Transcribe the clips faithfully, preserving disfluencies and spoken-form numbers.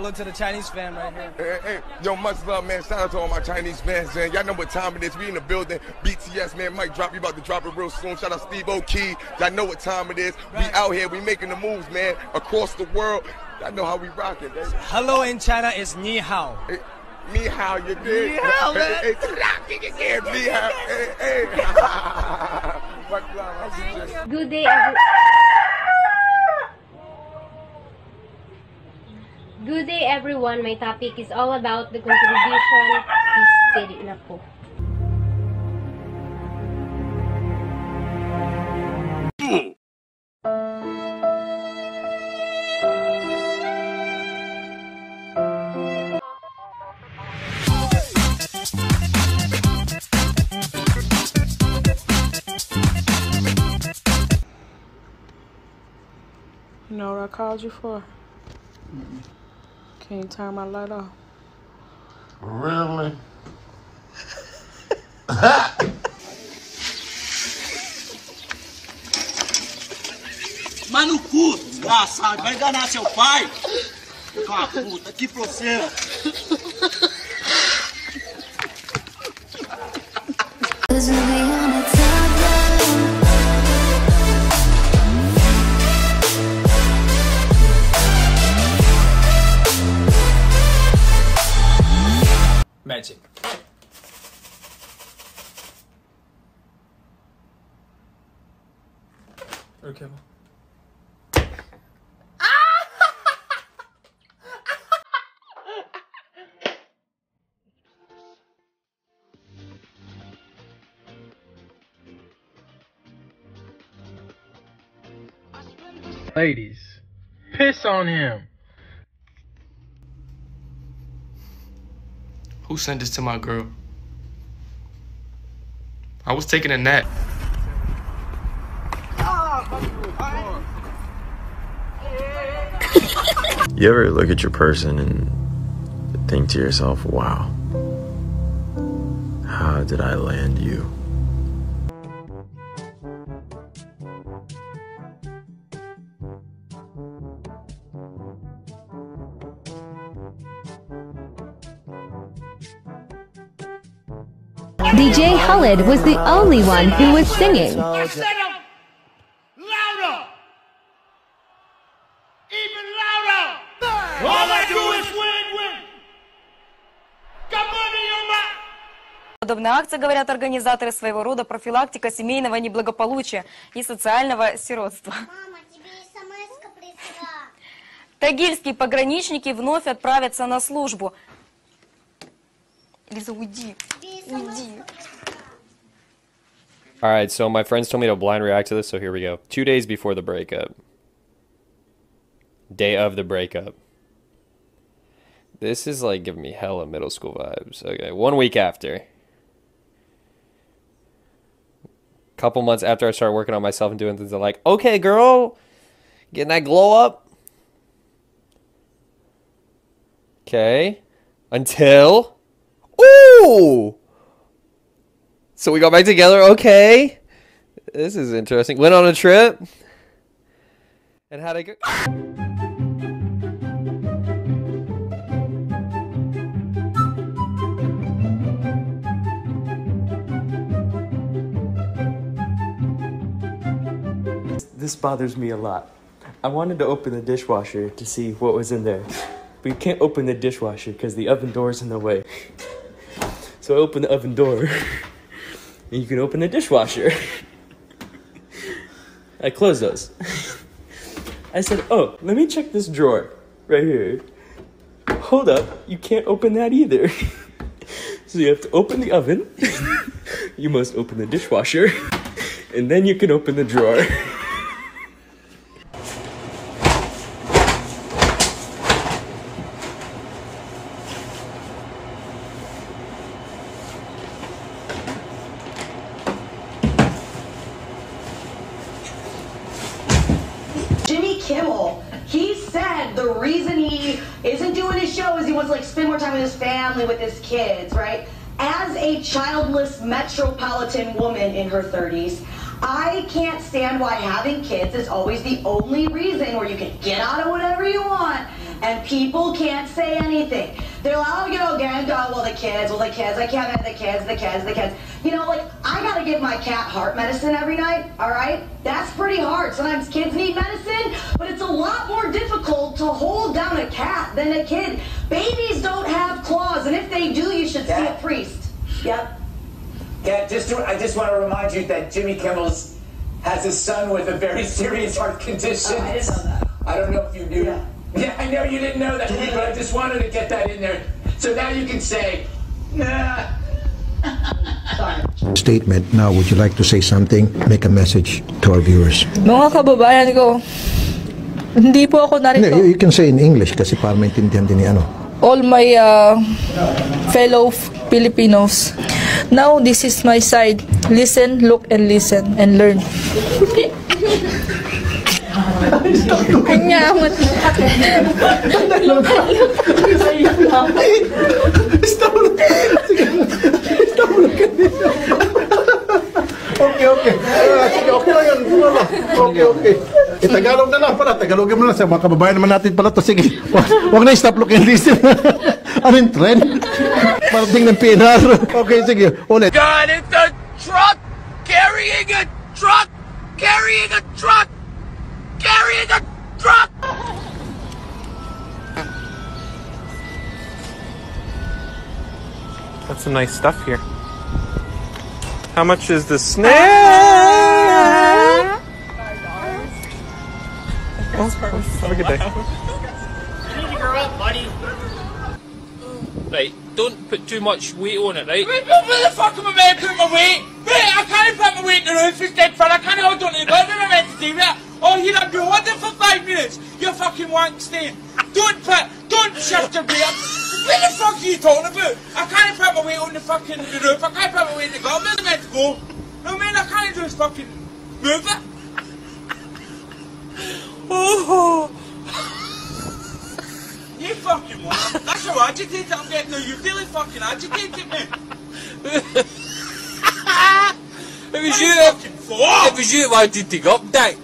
a look to the Chinese fan right here. Hey, hey, yo, much love, man. Shout out to all my Chinese fans, man. Y'all know what time it is. We in the building. B T S, man, Mike drop. You about to drop it real soon. Shout out Steve O'Kee. Y'all know what time it is. Right. We out here. We making the moves, man, across the world. Y'all know how we rocking, baby. Hello in China is ni hao. Hey, ni hao, you dig? Ni hao, man. Hey, hey, ni hao. Hey, hey. Good day, everyone. Good day, everyone. My topic is all about the contribution. Please steady na po. You know what I called you for? Mm-mm. Can you turn my light off? Really? Mas no cu, desgraçado, vai enganar seu pai? Pá, puta, que proceira. Magic. Okay. Ladies, piss on him. Who sent this to my girl? I was taking a nap. You ever look at your person and think to yourself, wow, how did I land you? D J Khalid was the only one who was singing. I said them louder! Even louder! All I do is win, win! Got money on my... Подобная акция, говорят организаторы, своего рода профилактика семейного неблагополучия и социального сиротства. Мама, тебе эс эм эс-ка пришла. Тагильские пограничники вновь отправятся на службу. Лиза, уйди. Alright, so my friends told me to blind react to this, so here we go. Two days before the breakup. Day of the breakup. This is like giving me hella middle school vibes. Okay, one week after. Couple months after I started working on myself and doing things, I'm like, okay, girl, getting that glow up. Okay. Until... Ooh! So we got back together, okay. This is interesting. Went on a trip. And had a good... This bothers me a lot. I wanted to open the dishwasher to see what was in there. But you can't open the dishwasher because the oven door's in the way. So I open the oven door, and you can open the dishwasher. I close those. I said, oh, let me check this drawer right here. Hold up, you can't open that either. So you have to open the oven, you must open the dishwasher, and then you can open the drawer. Kimmel, he said the reason he isn't doing his show is he wants to like spend more time with his family, with his kids, right? As a childless metropolitan woman in her thirties, I can't stand why having kids is always the only reason where you can get out of whatever you want and people can't say anything. They're like, oh, you know, gang, oh, well, the kids, well, the kids, I can't have the kids, the kids, the kids. You know, like, I gotta give my cat heart medicine every night, all right? That's pretty hard. Sometimes kids need medicine, but it's a lot more difficult to hold down a cat than a kid. Babies don't have claws, and if they do, you should cat. see a priest. Yep. Yeah, just to, I just want to remind you that Jimmy Kimmel's has a son with a very serious heart condition. Oh, I didn't know that. I don't know if you knew that. Yeah. yeah, I know you didn't know that, but I just wanted to get that in there. So now you can say, nah. Statement. Now, would you like to say something? Make a message to our viewers. Mga kababayan ko, hindi po ako narito. No, you can say in English kasi para maintindihan din ni ano. All my uh, fellow Filipinos. Now, this is my side. Listen, look, and listen, and learn. Okay, okay. Sige, okay lang yan. Okay, okay. Itagalog na lang pala. Tagalogin mo lang sa mga kababayan naman natin pala to. Sige, huwag na i-stop, look, and listen. Ano yung trend? Parating ng P N R. Okay, sige. Ulit. God, it's a truck carrying a truck carrying a truck carrying a truck. That's some nice stuff here. How much is the snack? five dollars. Oh, have a good day. You need to grow up, buddy. Right, don't put too much weight on it, right? Wait, where the fuck am I meant to put my weight? Wait, I can't put my weight in the roof, it's dead fun, I can't hold on to it, what am I meant to do that? Oh, you don't go on there for five minutes, you're fucking wank staying. Don't put, don't shift your weight up. What the fuck are you talking about? I can't put my weight on the fucking the roof, I can't put my weight in the gun, where am I meant to go? No man, I can't just fucking move it. Oh, you fucking what? That's how agitated I'm getting now. You're really fucking agitated, man. It was you that It was you that wanted to go up, Dick.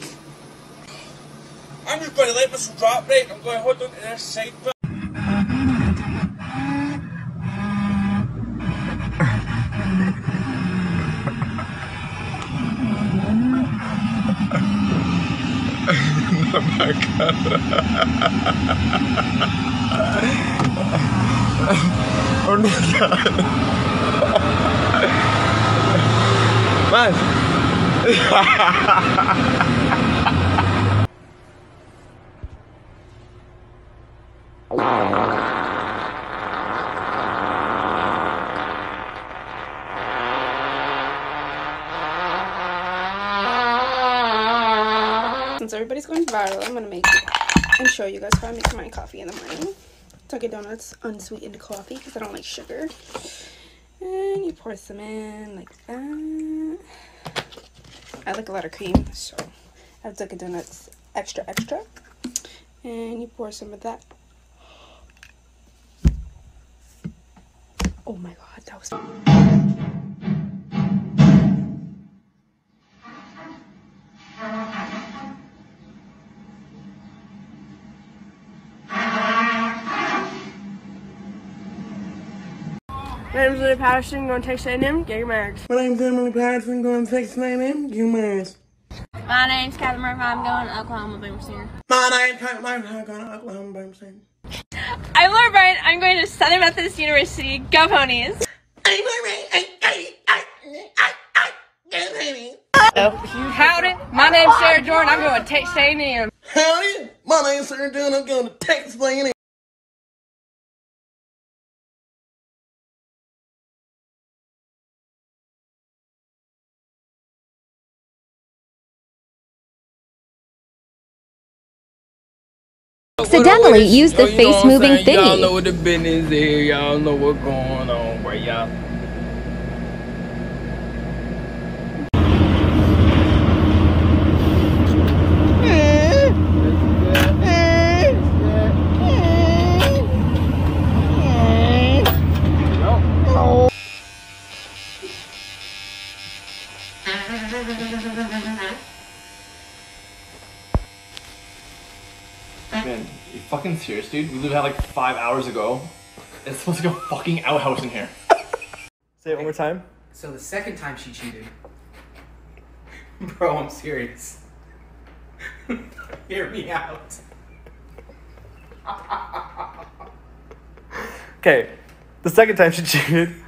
I'm just going to let this drop, right? I'm going to hold on to this side bit. Oh my god. Oh my god. Man. Since everybody's going viral, I'm gonna make it and show you guys how I make my coffee in the morning. Dunkin' Donuts unsweetened coffee because I don't like sugar. And you pour some in like that. I like a lot of cream, so I have Dunkin' Donuts extra extra. And you pour some of that. Oh my god, that was My name's Lily Patterson, going to Texas A and M, get your marks. My name's Emily Patterson, going to Texas A and M, get your marks. My name's Catherine Murphy, I'm going to Oklahoma Boomstick. My name's Catherine Murphy, I'm going to Oklahoma Boomstick. I'm Laura Bryant, I'm going to Southern Methodist University, go Ponies. I'm Laura Bryant, I, I, I, I, I, go Ponies. Howdy, my name's Sarah Jordan, I'm going to Texas A and M. Howdy, my name's Sarah Jordan, I'm going to Texas A and M. Accidentally use the oh, face moving thingy. Y'all know what the business is, y'all know what's going on, right, y'all? Mm-hmm. Mm-hmm. Mm-hmm. Man, you fucking serious, dude? We literally had like five hours ago. It's supposed to go fucking outhouse in here. Say it one more time. So the second time she cheated. Bro, I'm serious. Hear me out. Okay, the second time she cheated.